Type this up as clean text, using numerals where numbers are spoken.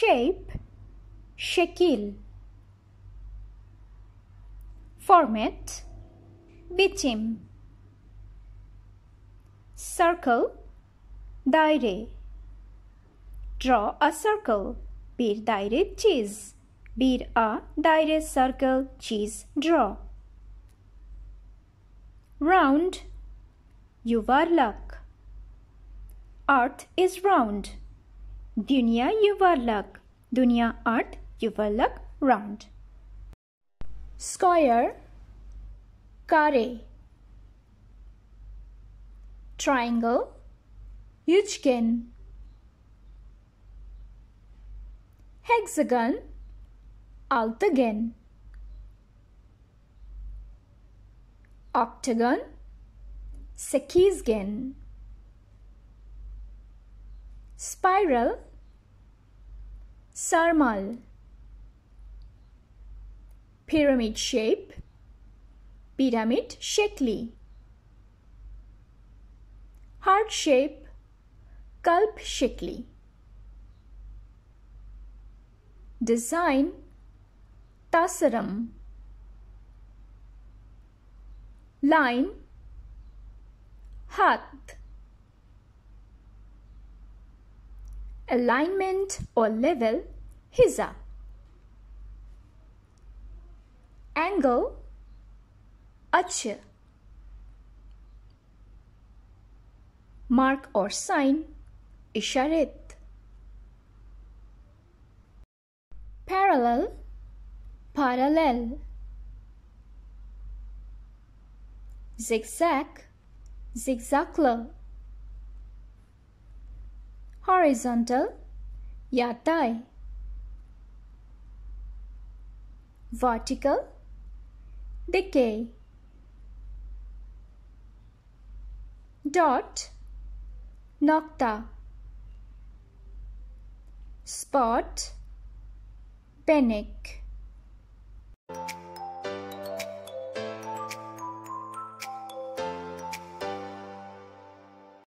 Shape, şekil. Format, biçim. Circle, daire. Draw a circle, bir daire çiz. Bir a daire circle çiz, draw. Round, yuvarlak. Earth is round. Dünya yuvarlak. Dünya earth, yuvarlak, round. Square, kare. Triangle, üçgen. Hexagon, altıgen. Octagon, sekizgen. Spiral, sarmal. Pyramid shape, piramit şekli. Heart shape, kalp şekli. Design, tasarım. Line, hat. Alignment or level, hiza. Angle, açı. Mark or sign, işaret. Parallel, parallel. Zigzag, zigzaklı. Horizontal, yatay. Vertical, dikey. Dot, nokta. Spot, penek.